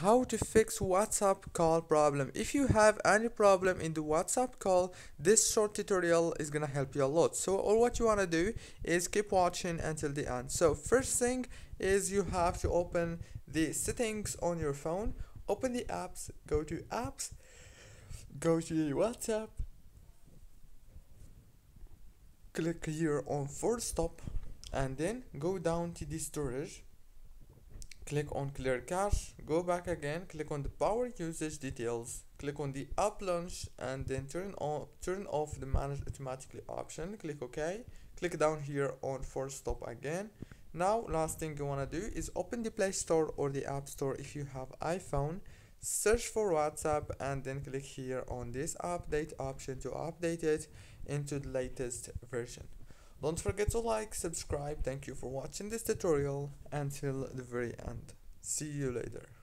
How to fix WhatsApp call problem. If you have any problem in the WhatsApp call, this short tutorial is gonna help you a lot. So all what you want to do is keep watching until the end. So first thing is you have to open the settings on your phone, open the apps, go to apps, go to the WhatsApp, click here on full stop, and then go down to the storage, click on clear cache, go back again, click on the power usage details, click on the app launch, and then turn off the manage automatically option, click OK, click down here on force stop again. Now last thing you want to do is open the Play Store or the App Store if you have iPhone, search for WhatsApp, and then click here on this update option to update it into the latest version. Don't forget to like, subscribe. Thank you for watching this tutorial until the very end. See you later.